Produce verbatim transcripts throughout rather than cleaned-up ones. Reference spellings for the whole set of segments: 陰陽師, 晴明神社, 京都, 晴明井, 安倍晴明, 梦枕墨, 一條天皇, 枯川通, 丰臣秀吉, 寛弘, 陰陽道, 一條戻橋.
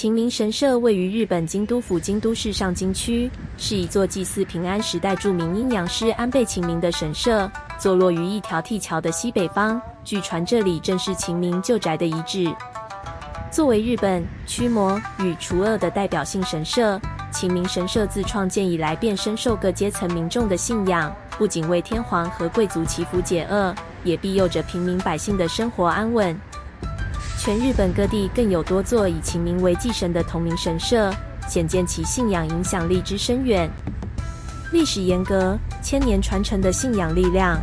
晴明神社位于日本京都府京都市上京区，是一座祭祀平安时代著名阴阳师安倍晴明的神社，坐落于一条替桥的西北方。据传，这里正是晴明旧宅的遗址。作为日本驱魔与除恶的代表性神社，晴明神社自创建以来便深受各阶层民众的信仰，不仅为天皇和贵族祈福解厄，也庇佑着平民百姓的生活安稳。 全日本各地更有多座以晴明为祭神的同名神社，显见其信仰影响力之深远。历史沿革，千年传承的信仰力量。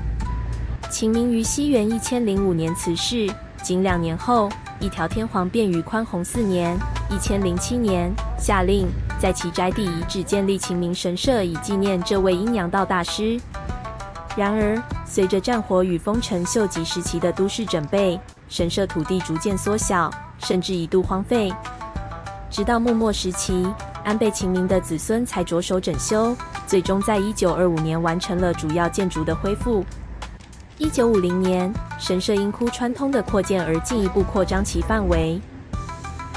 晴明于西元一千零五年辞世，仅两年后，一条天皇便于宽弘四年（一千零七年）下令，在其宅邸遗址建立晴明神社，以纪念这位阴阳道大师。然而，随着战火与丰臣秀吉时期的都市整备， 神社土地逐渐缩小，甚至一度荒废。直到幕末时期，安倍晴明的子孙才着手整修，最终在一九二五年完成了主要建筑的恢复。一九五零年，神社因枯川通的扩建而进一步扩张其范围。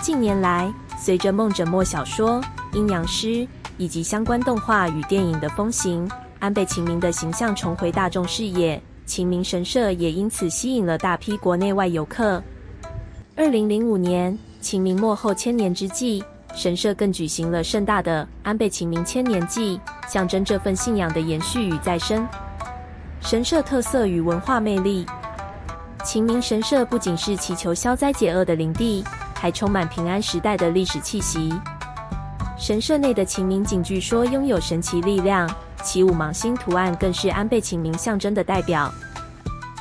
近年来，随着梦枕墨小说、阴阳师以及相关动画与电影的风行，安倍晴明的形象重回大众视野。 晴明神社也因此吸引了大批国内外游客。二零零五年，晴明末后千年之际，神社更举行了盛大的安倍晴明千年祭，象征这份信仰的延续与再生。神社特色与文化魅力，晴明神社不仅是祈求消灾解厄的灵地，还充满平安时代的历史气息。神社内的晴明井据说拥有神奇力量。 其五芒星图案更是安倍晴明象征的代表，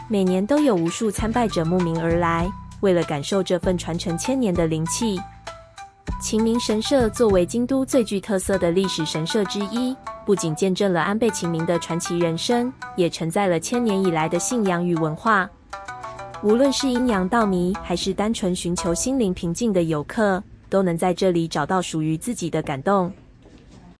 每年都有无数参拜者慕名而来，为了感受这份传承千年的灵气。晴明神社作为京都最具特色的历史神社之一，不仅见证了安倍晴明的传奇人生，也承载了千年以来的信仰与文化。无论是阴阳道迷，还是单纯寻求心灵平静的游客，都能在这里找到属于自己的感动。